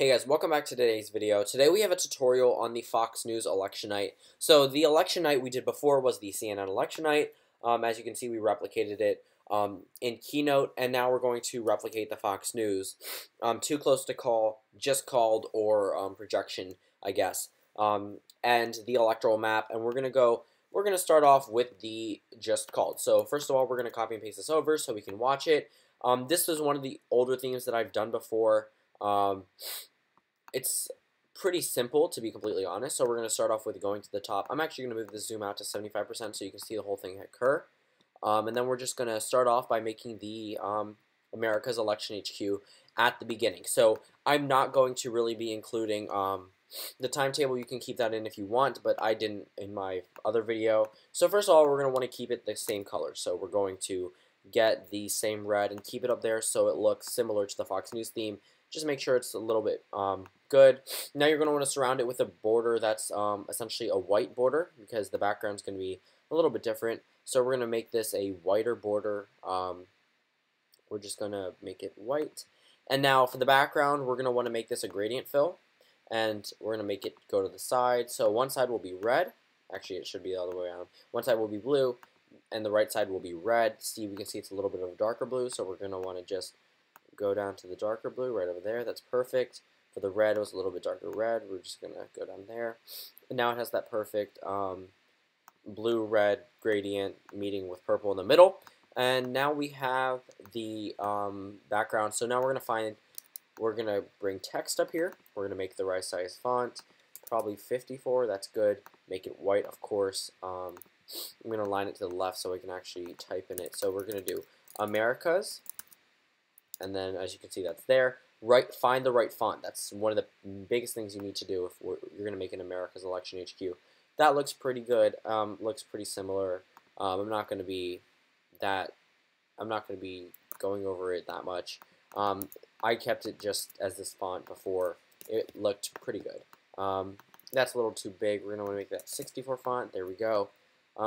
Hey guys, welcome back to today's video. Today we have a tutorial on the Fox News election night. So the election night we did before was the CNN election night. As you can see, we replicated it in Keynote, and now we're going to replicate the Fox News. Too close to call, just called, or projection, I guess. And the electoral map, and we're gonna start off with the just called. So first of all, we're gonna copy and paste this over so we can watch it. This was one of the older themes that I've done before. It's pretty simple, to be completely honest, so we're going to start off with going to the top. I'm actually going to move the zoom out to 75% so you can see the whole thing occur, and then we're just going to start off by making the America's Election HQ at the beginning. So I'm not going to really be including the timetable. You can keep that in if you want, but I didn't in my other video. So first of all, we're going to want to keep it the same color, so we're going to get the same red and keep it up there so it looks similar to the Fox News theme. Just make sure it's a little bit good. Now you're going to want to surround it with a border that's essentially a white border, because the background's going to be a little bit different. So we're going to make this a whiter border. We're just going to make it white. And now for the background, we're going to want to make this a gradient fill. And we're going to make it go to the side. So one side will be red. Actually, it should be the other way around. One side will be blue, and the right side will be red. See, we can see it's a little bit of a darker blue, so we're going to want to just go down to the darker blue right over there. That's perfect. For the red, it was a little bit darker red. We're just going to go down there. And now it has that perfect blue-red gradient meeting with purple in the middle. And now we have the background. So now we're going to bring text up here. We're going to make the right size font, probably 54. That's good. Make it white, of course. I'm going to line it to the left so we can actually type in it. So we're going to do America's. And then, as you can see, that's there. Find the right font. That's one of the biggest things you need to do if you're going to make an America's Election HQ. That looks pretty good. Looks pretty similar. I'm not going to be going over it that much. I kept it just as this font before. It looked pretty good. That's a little too big. We're going to want to make that 64 font. There we go.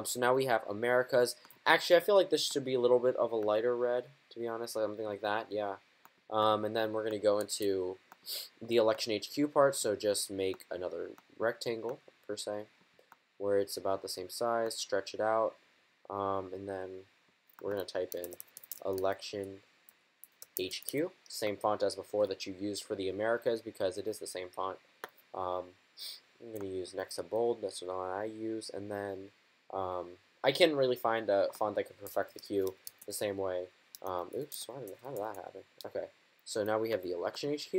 So now we have America's. Actually, I feel like this should be a little bit of a lighter red, to be honest, like something like that, yeah. And then we're going to go into the Election HQ part, so just make another rectangle, per se, where it's about the same size, stretch it out, and then we're going to type in Election HQ, same font as before that you used for the Americas, because it is the same font. I'm going to use Nexa Bold, that's what I use, and then I can't really find a font that can perfect the Q the same way. Oops, how did that happen? Okay, so now we have the Election HQ.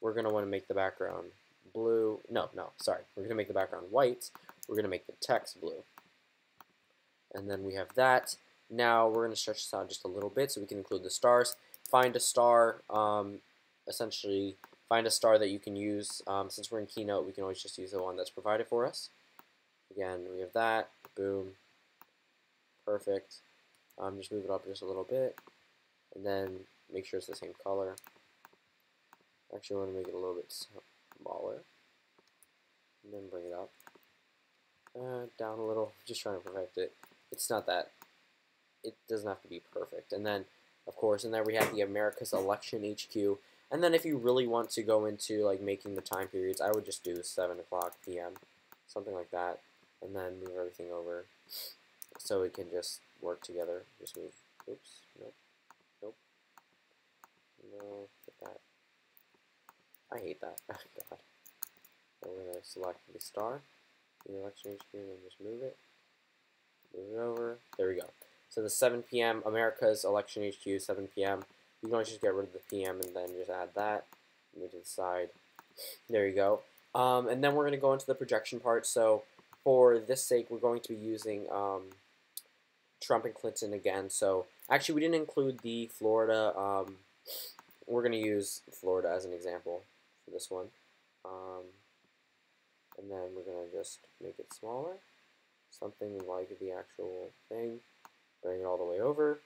We're going to want to make the background blue. No, sorry. We're going to make the background white. We're going to make the text blue. And then we have that. Now we're going to stretch this out just a little bit so we can include the stars. Find a star, essentially find a star that you can use. Since we're in Keynote, we can always just use the one that's provided for us. Again, we have that. Boom. Perfect. Just move it up just a little bit, and then make sure it's the same color. Actually, I want to make it a little bit smaller, and then bring it up, down a little. Just trying to perfect it. It's not that. It doesn't have to be perfect. And then, of course, and there we have the America's Election HQ. And then, if you really want to go into like making the time periods, I would just do 7:00 p.m., something like that, and then move everything over so it can just work together. Just move. Oops. Nope. No. Get that. I hate that. God. We're gonna select the star, the Election HQ, and just move it. Move it over. There we go. So the 7 p.m. America's Election HQ, 7 p.m. You can always just get rid of the p.m. and then just add that. Move to the side. There you go. And then we're gonna go into the projection part. So for this sake, we're going to be using Trump and Clinton again. So actually, we didn't include the Florida. We're going to use Florida as an example for this one. And then we're going to just make it smaller. Something like the actual thing. Bring it all the way over.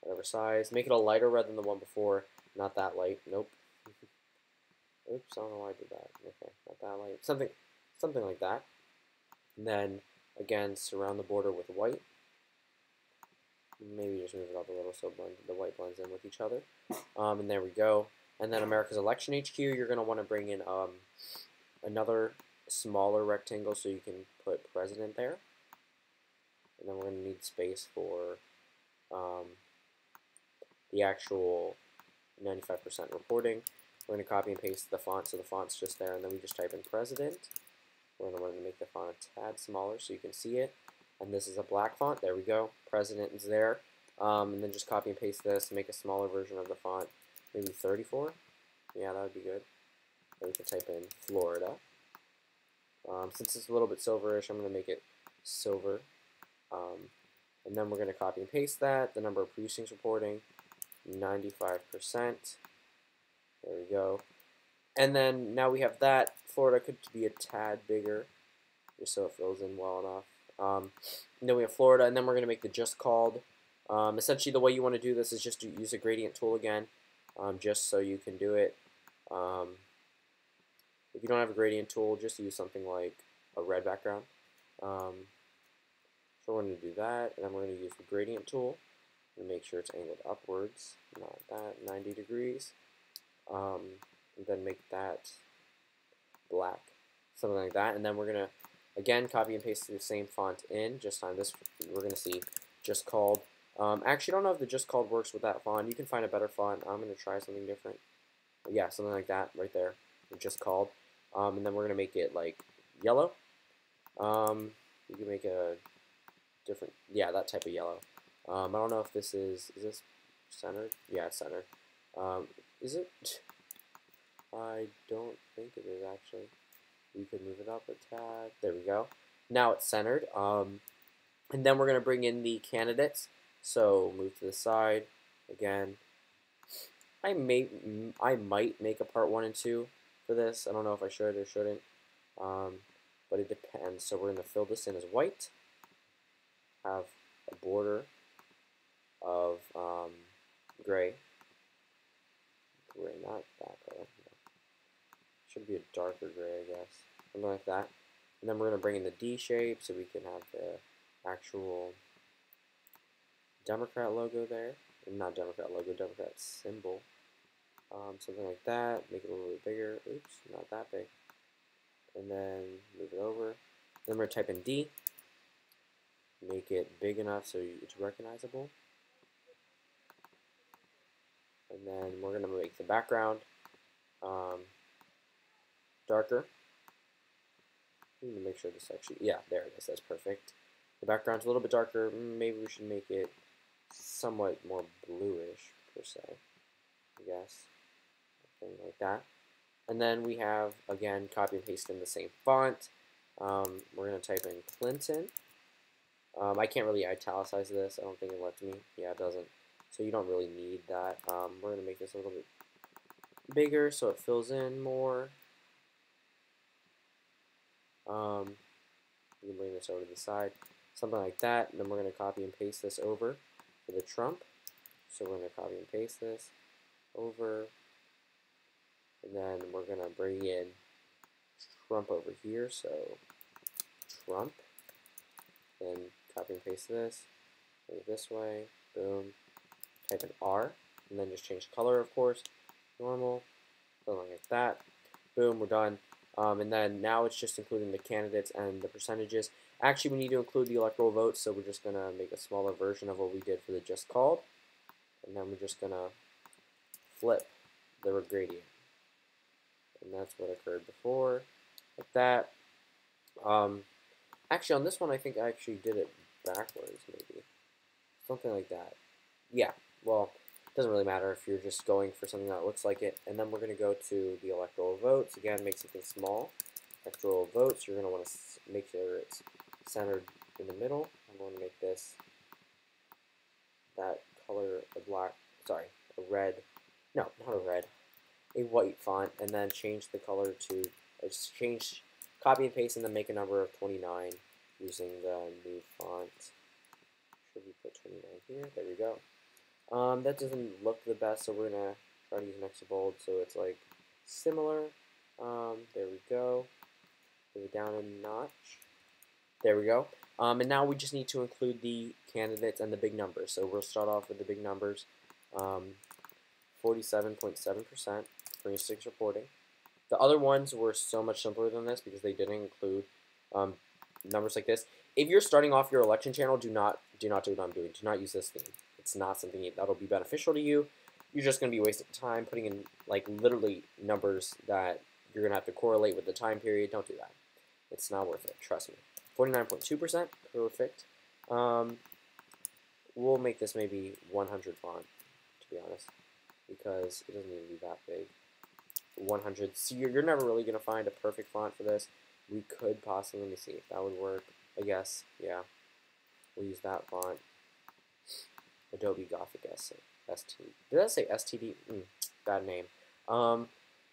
Whatever size. Make it a lighter red than the one before. Not that light. Nope. Oops, I don't know why I did that. Okay, not that light. Something like that. And then, again, surround the border with white. Maybe just move it up a little so the white blends in with each other. And there we go. and then America's Election HQ, you're going to want to bring in another smaller rectangle so you can put president there. And then we're going to need space for the actual 95% reporting. We're going to copy and paste the font, so the font's just there, and then we just type in president. We're going to want to make the font a tad smaller so you can see it. And this is a black font. There we go. President is there. And then just copy and paste this, make a smaller version of the font, maybe 34. Yeah, that would be good. Or we can type in Florida. Since it's a little bit silverish, I'm going to make it silver. And then we're going to copy and paste that. The number of precincts reporting, 95%. There we go. And then now we have that. Florida could be a tad bigger, just so it fills in well enough. And then we have Florida, and then we're going to make the just called. Essentially, the way you want to do this is just to use a gradient tool again, just so you can do it. If you don't have a gradient tool, just use something like a red background. So we're going to do that, and then we're going to use the gradient tool to make sure it's angled upwards, not that, 90 degrees. And then make that black, something like that, and then we're going to, again, copy and paste the same font in, just on this, we're going to see just called. Actually, I don't know if the just called works with that font. You can find a better font. I'm going to try something different. But yeah, something like that right there, just called. And then we're going to make it like yellow. You can make a different, yeah, that type of yellow. I don't know if this is this centered? Yeah, it's centered. Is it? I don't think it is, actually. We could move it up a tad. There we go. Now it's centered. And then we're going to bring in the candidates. So move to the side again. I might make a part 1 and 2 for this. I don't know if I should or shouldn't, but it depends. So we're going to fill this in as white. Have a border of gray. Gray, not that color. Should be a darker gray, I guess, something like that. And then we're going to bring in the D shape so we can have the actual Democrat logo there. Not Democrat logo, Democrat symbol. Something like that. Make it a little bit bigger. Oops, not that big. And then move it over. Then we're going to type in D. Make it big enough so it's recognizable. And then we're going to make the background darker. Let me make sure this actually, yeah, there it is, that's perfect. The background's a little bit darker, maybe we should make it somewhat more bluish, per se, I guess, something like that. And then we have, again, copy and paste in the same font. We're going to type in Clinton. I can't really italicize this, I don't think it lets me, yeah, it doesn't, so you don't really need that. We're going to make this a little bit bigger so it fills in more. You can bring this over to the side, something like that, and then we're going to copy and paste this over for the Trump. So we're going to copy and paste this over, and then we're going to bring in Trump over here, so Trump, then copy and paste this, move it this way, boom, type in R, and then just change color, of course, normal, something like that, boom, we're done. And then now it's just including the candidates and the percentages. Actually, we need to include the electoral votes, so we're just going to make a smaller version of what we did for the just called. And then we're just going to flip the gradient. And that's what occurred before, like that. Actually, on this one, I think I actually did it backwards, maybe. Something like that. Yeah, well, doesn't really matter if you're just going for something that looks like it. And then we're going to go to the electoral votes. Again, make something small. Electoral votes, you're going to want to make sure it's centered in the middle. I'm going to make this that color, a black, sorry, a red, no, not a red, a white font. And then change the color to, just change, copy and paste, and then make a number of 29 using the new font. Should we put 29 here? There we go. That doesn't look the best, so we're going to try to use Nexa Bold, so it's like similar. There we go. Move it down a notch. There we go. And now we just need to include the candidates and the big numbers. So we'll start off with the big numbers 47.7% for statistics reporting. The other ones were so much simpler than this because they didn't include numbers like this. If you're starting off your election channel, do not do what I'm doing. Do not use this theme. It's not something that'll be beneficial to you. You're just going to be wasting time putting in, like, literally numbers that you're going to have to correlate with the time period. Don't do that. It's not worth it. Trust me. 49.2%. Perfect. We'll make this maybe 100 font, to be honest, because it doesn't need to be that big. 100. So you're never really going to find a perfect font for this. We could possibly, let me see if that would work. I guess, yeah. We'll use that font. Adobe Gothic STD. Did that say STD? Bad name.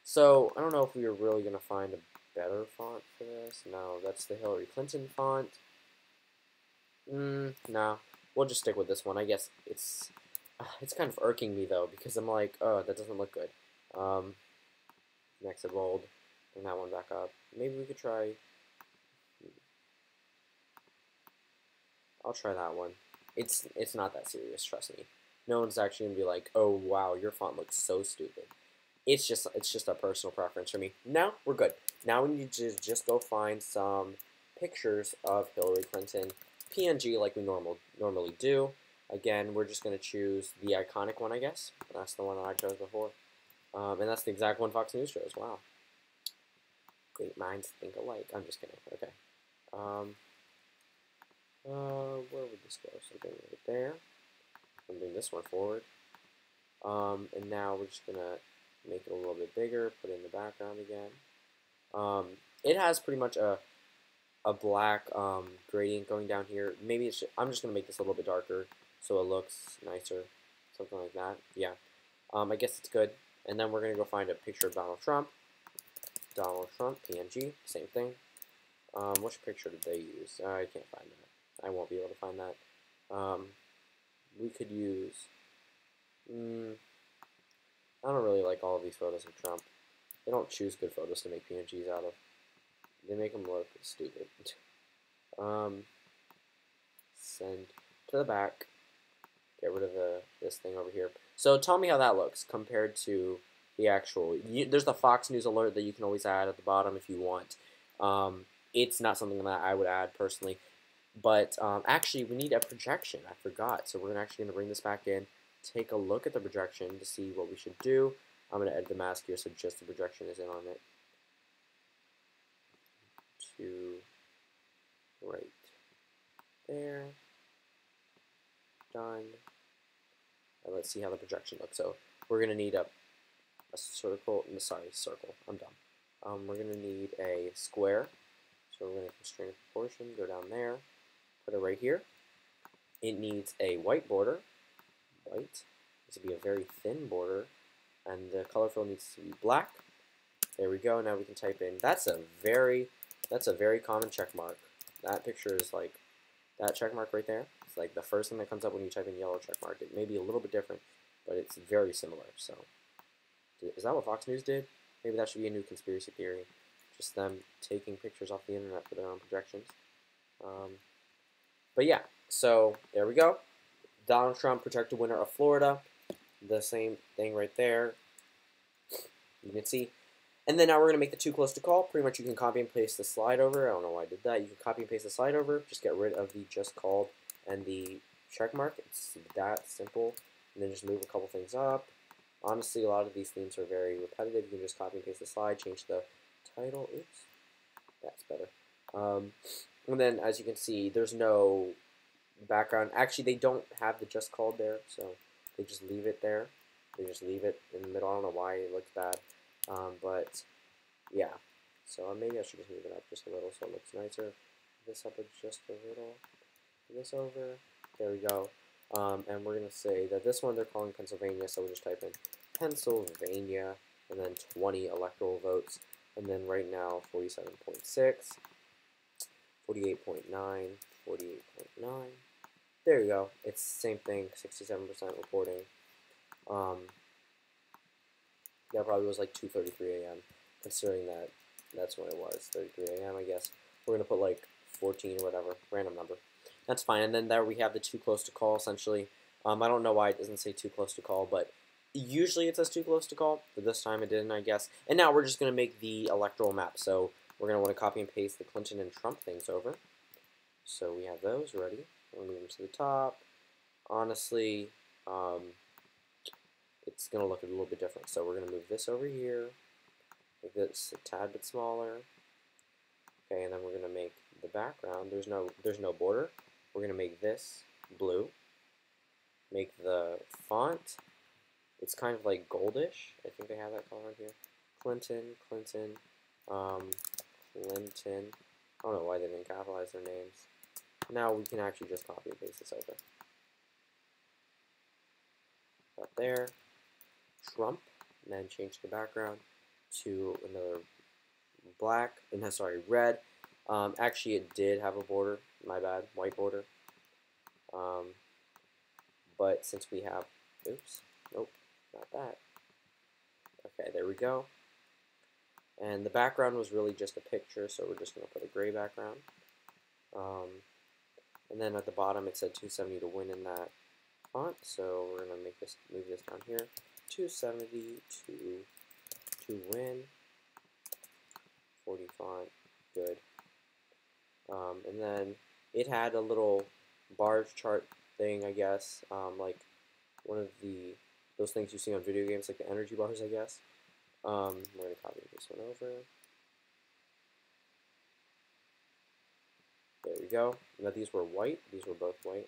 So I don't know if we are really going to find a better font for this. No, that's the Hillary Clinton font. No. We'll just stick with this one. I guess it's kind of irking me, though, because I'm like, oh, that doesn't look good. Nexa Bold. Bring that one back up. Maybe we could try... I'll try that one. It's not that serious, trust me. No one's actually gonna be like, oh wow, your font looks so stupid. It's just a personal preference for me. Now we're good. Now we need to just go find some pictures of Hillary Clinton, PNG like we normally do. Again, we're just gonna choose the iconic one, I guess. That's the one that I chose before, and that's the exact one Fox News chose. Wow. Great minds think alike. I'm just kidding. Okay. Where would this go? Something right there. I'm doing this one forward. And now we're just going to make it a little bit bigger, put it in the background again. It has pretty much a black gradient going down here. Maybe it should, I'm just going to make this a little bit darker so it looks nicer, something like that. Yeah, I guess it's good. And then we're going to go find a picture of Donald Trump. Donald Trump, PNG, same thing. Which picture did they use? I can't find that. I won't be able to find that. We could use... I don't really like all of these photos of Trump. They don't choose good photos to make PNGs out of. They make them look stupid. Send to the back. Get rid of this thing over here. So tell me how that looks compared to the actual... There's the Fox News alert that you can always add at the bottom if you want. It's not something that I would add personally. But actually, we need a projection. I forgot. So we're actually going to bring this back in, take a look at the projection to see what we should do. I'm going to edit the mask here so just the projection is in on it. To right there. Done. And let's see how the projection looks. So we're going to need a circle. Sorry, circle. I'm done. We're going to need a square. So we're going to constrain proportion, go down there, put it right here. It needs a white border. White. This will be a very thin border. And the color fill needs to be black. There we go. Now we can type in. That's a very common check mark. That picture is like that check mark right there. It's like the first thing that comes up when you type in yellow check mark. It may be a little bit different, but it's very similar. So is that what Fox News did? Maybe that should be a new conspiracy theory. Just them taking pictures off the internet for their own projections. But yeah, so there we go. Donald Trump, protected winner of Florida. The same thing right there. You can see. And then now we're going to make the too close to call. Pretty much you can copy and paste the slide over. I don't know why I did that. You can copy and paste the slide over. Just get rid of the just called and the check mark. It's that simple. And then just move a couple things up. Honestly, a lot of these themes are very repetitive. You can just copy and paste the slide, change the title. Oops, that's better. And then, as you can see, there's no background. Actually, they don't have the just called there, so they just leave it there. They just leave it in the middle. I don't know why it looks bad, but yeah. So maybe I should just move it up just a little so it looks nicer. This up just a little. This over. There we go. And we're going to say that this one they're calling Pennsylvania, so we'll just type in Pennsylvania, and then 20 electoral votes, and then right now 47.6, 48.9, 48.9, there you go, it's the same thing, 67% reporting, that probably was like 2:33 a.m., considering that that's when it was, 33 a.m. I guess. We're going to put like 14 or whatever, random number. That's fine, and then there we have the too close to call, essentially. I don't know why it doesn't say too close to call, but Usually it says too close to call, but this time it didn't, I guess. And now we're just going to make the electoral map. So we're going to want to copy and paste the Clinton and Trump things over. So we have those ready. We'll move them to the top. Honestly, it's going to look a little bit different. So we're going to move this over here. Make this a tad bit smaller. Okay, and then we're going to make the background. There's no border. We're going to make this blue. Make the font. It's kind of like goldish. I think they have that color right here. Clinton. I don't know why they didn't capitalize their names. Now we can actually just copy and paste this over. Up there. Trump. And then change the background to another black. No, sorry, red. Actually, it did have a border. My bad. White border. But since we have... Oops. Nope. Not that. Okay, there we go. And the background was really just a picture, so we're just going to put a gray background. And then at the bottom it said 270 to win in that font, so we're going to move this down here. 270 to win. 40 font. Good. And then it had a little bar chart thing, I guess, like one of those things you see on video games, like the energy bars, I guess. We're going to copy this one over. There we go. Now these were white. These were both white.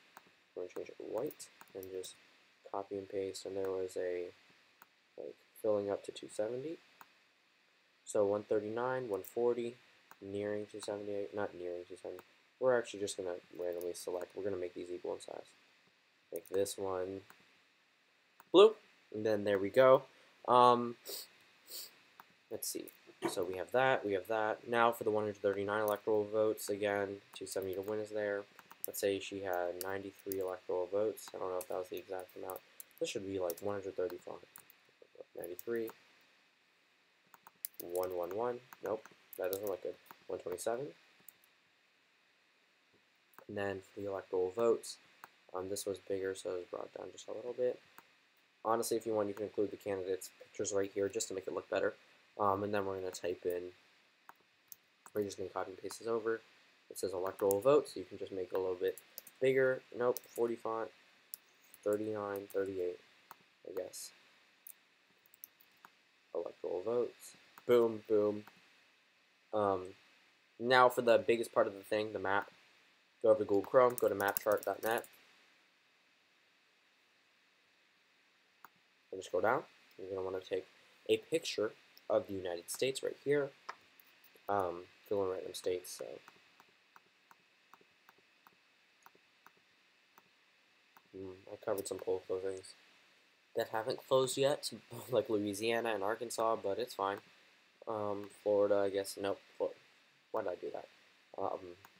We're going to change it to white and just copy and paste. And there was a like filling up to 270. So 139, 140, nearing 278. Not nearing 270. We're actually just going to randomly select. We're going to make these equal in size. Make this one blue. And then there we go. Let's see. So we have that. We have that. Now for the 139 electoral votes, again, 270 to win is there. Let's say she had 93 electoral votes. I don't know if that was the exact amount. This should be like 135. 93. 111. Nope. That doesn't look good. 127. And then for the electoral votes, this was bigger, so it was brought down just a little bit. Honestly, if you want, you can include the candidates' pictures right here just to make it look better. And then we're going to type in, we're just going to copy and paste this over. It says electoral vote, so you can just make it a little bit bigger. Nope, 40 font, 39, 38, I guess. Electoral votes. Boom, boom. Now for the biggest part of the thing, the map. Go over to Google Chrome, go to mapchart.net. And just go down. You're going to want to take a picture of the United States right here. Fill in random states. So I covered some poll closings that haven't closed yet, like Louisiana and Arkansas, but it's fine. Florida, I guess. Nope. Why did I do that?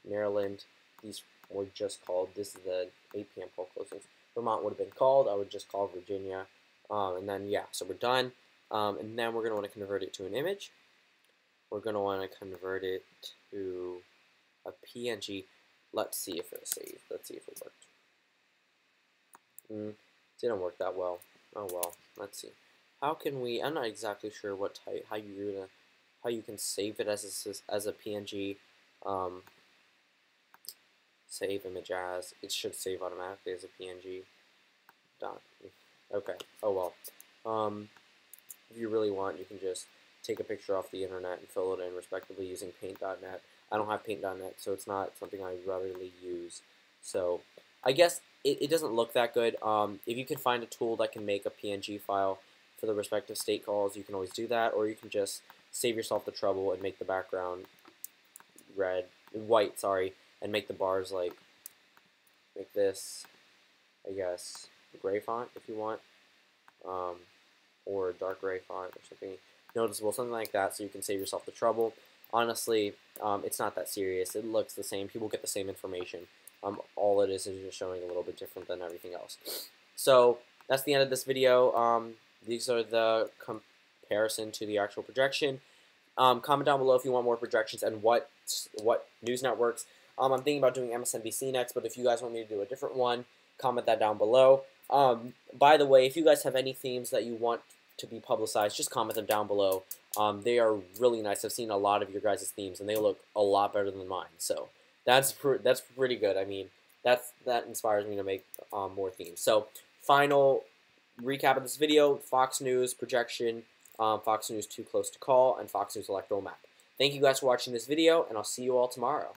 Maryland. These were just called. This is the 8 p.m. poll closings. Vermont would have been called. I would just call Virginia. And then, yeah, so we're done. And then we're going to want to convert it to an image. We're going to want to convert it to a PNG. Let's see if it saved. Let's see if it worked. Didn't work that well. Oh well. Let's see. How can we? I'm not exactly sure what type. How you can save it as a PNG. Save image as. It should save automatically as a PNG. Okay. Oh well. If you really want, you can just take a picture off the internet and fill it in, respectively, using paint.net. I don't have paint.net, so it's not something I regularly use. So I guess it doesn't look that good. If you can find a tool that can make a PNG file for the respective state calls, you can always do that, or you can just save yourself the trouble and make the background white, sorry, and make the bars like this, I guess, gray font if you want. Or a dark gray font or something noticeable, something like that, so you can save yourself the trouble. Honestly, it's not that serious. It looks the same. People get the same information. All it is just showing a little bit different than everything else. So that's the end of this video. These are the comparison to the actual projection. Comment down below if you want more projections and what news networks. I'm thinking about doing MSNBC next, but if you guys want me to do a different one, comment that down below. By the way, if you guys have any themes that you want to be publicized, just comment them down below. They are really nice. I've seen a lot of your guys' themes, and they look a lot better than mine. So that's pretty good. I mean, that inspires me to make more themes. So final recap of this video: Fox News projection, Fox News too close to call, and Fox News electoral map. Thank you guys for watching this video, and I'll see you all tomorrow.